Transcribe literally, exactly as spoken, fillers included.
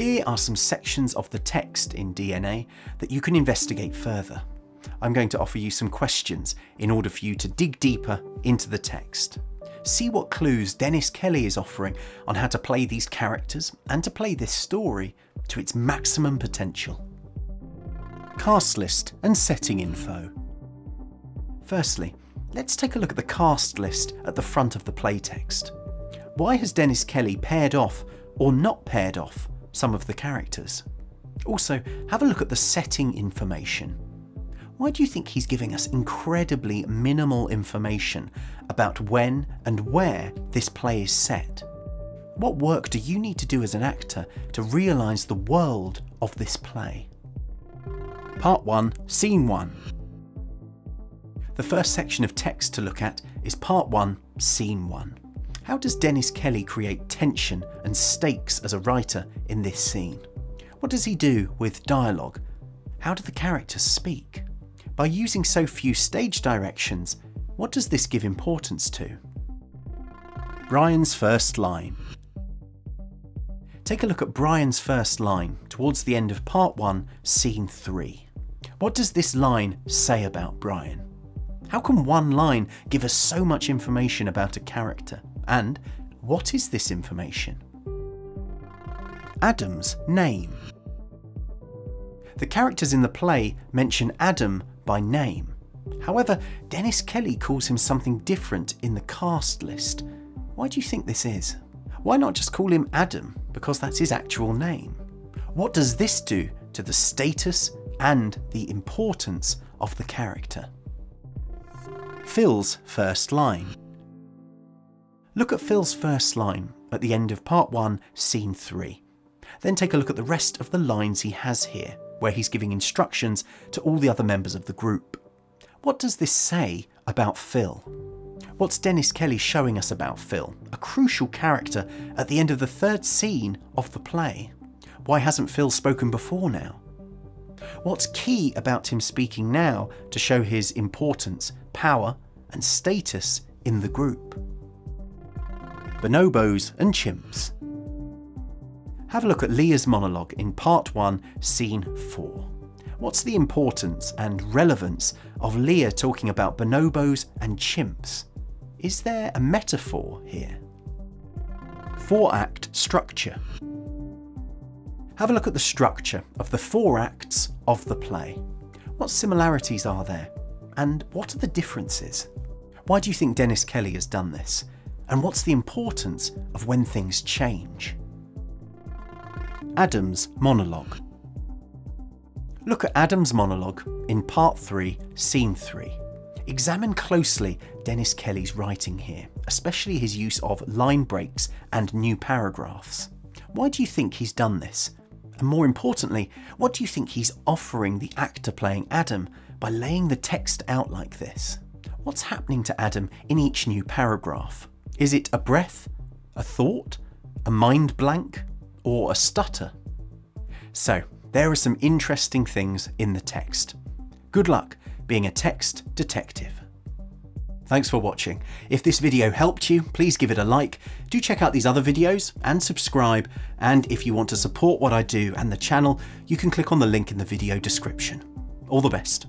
Here are some sections of the text in D N A that you can investigate further. I'm going to offer you some questions in order for you to dig deeper into the text. See what clues Dennis Kelly is offering on how to play these characters and to play this story to its maximum potential. Cast list and setting info. Firstly, let's take a look at the cast list at the front of the playtext. Why has Dennis Kelly paired off or not paired off some of the characters? Also, have a look at the setting information. Why do you think he's giving us incredibly minimal information about when and where this play is set? What work do you need to do as an actor to realise the world of this play? Part one, Scene one. The first section of text to look at is Part one, Scene one. How does Dennis Kelly create tension and stakes as a writer in this scene? What does he do with dialogue? How do the characters speak? By using so few stage directions, what does this give importance to? Brian's first line. Take a look at Brian's first line towards the end of Part one, Scene three. What does this line say about Brian? How can one line give us so much information about a character? And what is this information? Adam's name. The characters in the play mention Adam by name. However, Dennis Kelly calls him something different in the cast list. Why do you think this is? Why not just call him Adam, because that's his actual name? What does this do to the status and the importance of the character? Phil's first line. Look at Phil's first line at the end of Part one, Scene three. Then take a look at the rest of the lines he has here, where he's giving instructions to all the other members of the group. What does this say about Phil? What's Dennis Kelly showing us about Phil, a crucial character at the end of the third scene of the play? Why hasn't Phil spoken before now? What's key about him speaking now to show his importance, power, and status in the group? Bonobos and chimps. Have a look at Leah's monologue in Part one, Scene four. What's the importance and relevance of Leah talking about bonobos and chimps? Is there a metaphor here? Four-act structure. Have a look at the structure of the four acts of the play. What similarities are there? And what are the differences? Why do you think Dennis Kelly has done this? And what's the importance of when things change? Adam's monologue. Look at Adam's monologue in Part three, Scene three. Examine closely Dennis Kelly's writing here, especially his use of line breaks and new paragraphs. Why do you think he's done this? And more importantly, what do you think he's offering the actor playing Adam by laying the text out like this? What's happening to Adam in each new paragraph? Is it a breath, a thought, a mind blank, or a stutter? So, there are some interesting things in the text. Good luck being a text detective. Thanks for watching. If this video helped you, please give it a like. Do check out these other videos and subscribe. And if you want to support what I do and the channel, you can click on the link in the video description. All the best.